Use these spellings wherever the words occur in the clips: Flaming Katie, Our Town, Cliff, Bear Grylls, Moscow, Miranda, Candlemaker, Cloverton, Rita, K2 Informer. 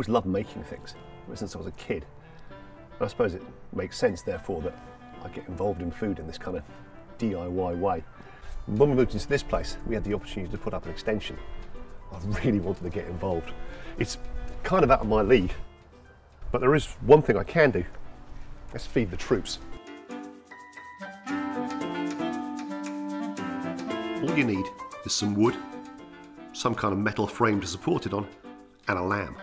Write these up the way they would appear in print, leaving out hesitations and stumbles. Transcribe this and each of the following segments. always loved making things ever since I was a kid. And I suppose it makes sense, therefore, that I get involved in food in this kind of DIY way. When we moved into this place, we had the opportunity to put up an extension. I really wanted to get involved. It's kind of out of my league, but there is one thing I can do. Let's feed the troops. All you need is some wood, some kind of metal frame to support it on, and a lamb.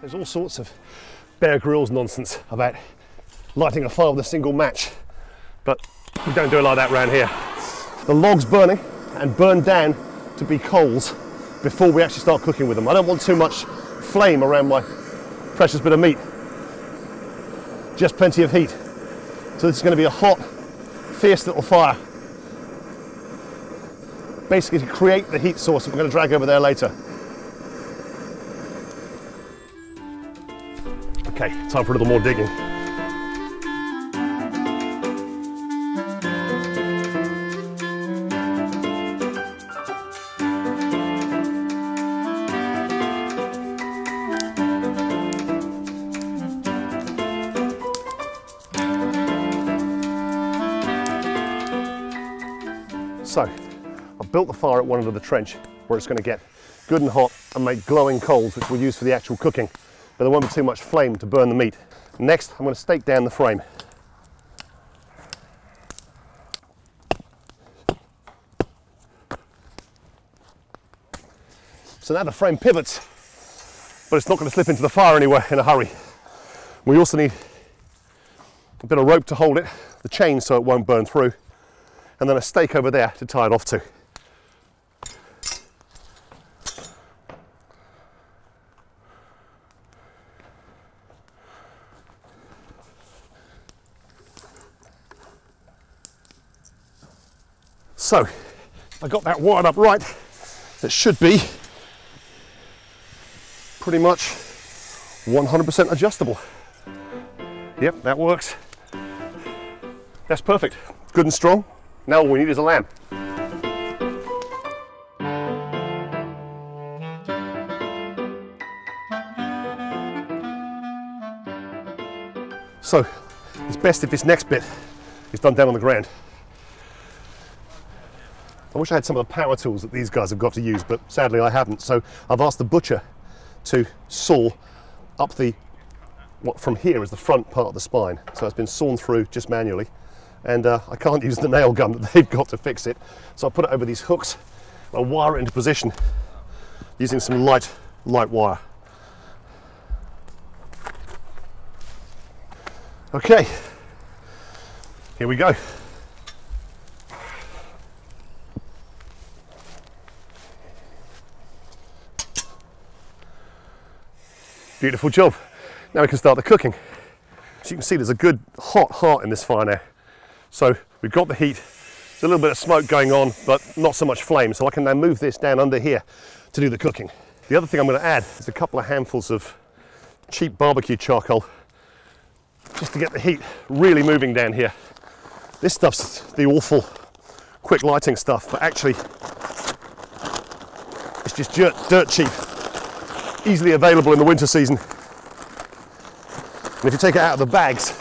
There's all sorts of Bear Grylls nonsense about lighting a fire with a single match, but we don't do it like that round here. The logs burning and burn down to be coals before we actually start cooking with them. I don't want too much flame around my precious bit of meat, just plenty of heat. So this is going to be a hot, fierce little fire, basically to create the heat source that we're going to drag over there later. Okay, time for a little more digging. So, I've built the fire at one end of the trench where it's going to get good and hot and make glowing coals, which we'll use for the actual cooking, but there won't be too much flame to burn the meat. Next, I'm going to stake down the frame. So now the frame pivots, but it's not going to slip into the fire anywhere in a hurry. We also need a bit of rope to hold it, the chain so it won't burn through, and then a stake over there to tie it off to. So, if I got that wired up right, it should be pretty much 100% adjustable. Yep, that works. That's perfect, good and strong. Now all we need is a lamb. So, it's best if this next bit is done down on the ground. I wish I had some of the power tools that these guys have got to use, but sadly I haven't. So I've asked the butcher to saw up the, what from here is the front part of the spine. So it's been sawn through just manually. And I can't use the nail gun that they've got to fix it. So I put it over these hooks and I wire it into position using some light wire. Okay, here we go. Beautiful job. Now we can start the cooking. As you can see, there's a good hot heart in this fire now. So we've got the heat, there's a little bit of smoke going on, but not so much flame. So I can now move this down under here to do the cooking. The other thing I'm going to add is a couple of handfuls of cheap barbecue charcoal, just to get the heat really moving down here. This stuff's the awful quick lighting stuff, but actually it's just dirt cheap, easily available in the winter season. And if you take it out of the bags,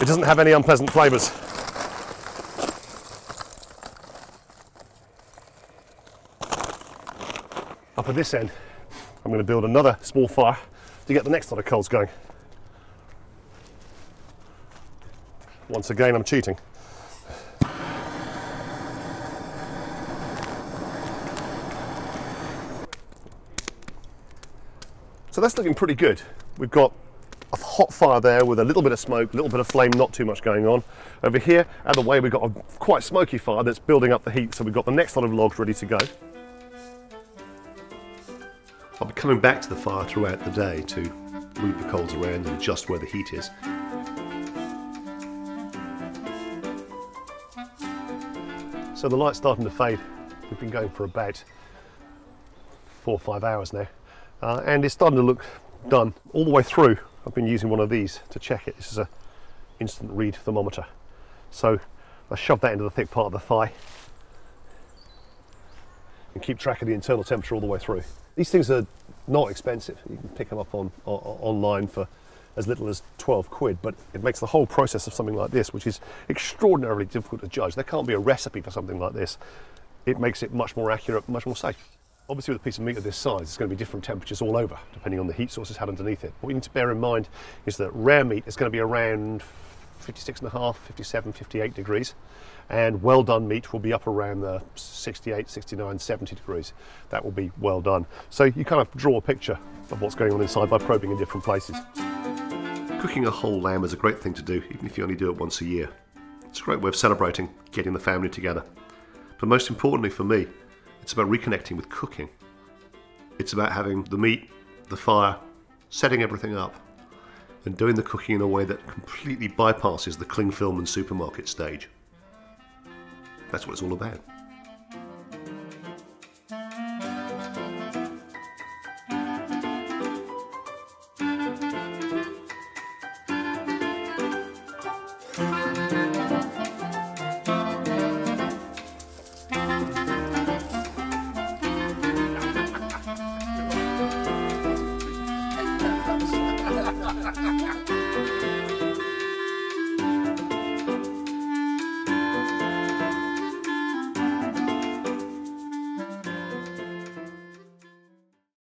it doesn't have any unpleasant flavours. Up at this end, I'm going to build another small fire to get the next lot of coals going. Once again, I'm cheating. So that's looking pretty good. We've got a hot fire there with a little bit of smoke, a little bit of flame, not too much going on. Over here, out of the way, we've got a quite smoky fire that's building up the heat, so we've got the next lot of logs ready to go. I'll be coming back to the fire throughout the day to move the coals around and adjust where the heat is. So the light's starting to fade. We've been going for about 4 or 5 hours now, and it's starting to look done. All the way through, I've been using one of these to check it. This is an instant read thermometer. So I shove that into the thick part of the thigh and keep track of the internal temperature all the way through. These things are not expensive. You can pick them up online for as little as 12 quid, but it makes the whole process of something like this, which is extraordinarily difficult to judge. There can't be a recipe for something like this. It makes it much more accurate, much more safe. Obviously with a piece of meat of this size, it's going to be different temperatures all over, depending on the heat sources had underneath it. What you need to bear in mind is that rare meat is going to be around 56.5, 57, 58 degrees, and well done meat will be up around the 68, 69, 70 degrees. That will be well done. So you kind of draw a picture of what's going on inside by probing in different places. Cooking a whole lamb is a great thing to do, even if you only do it once a year. It's a great way of celebrating, getting the family together. But most importantly for me, it's about reconnecting with cooking. It's about having the meat, the fire, setting everything up, and doing the cooking in a way that completely bypasses the cling film and supermarket stage. That's what it's all about. Ha, ha, ha.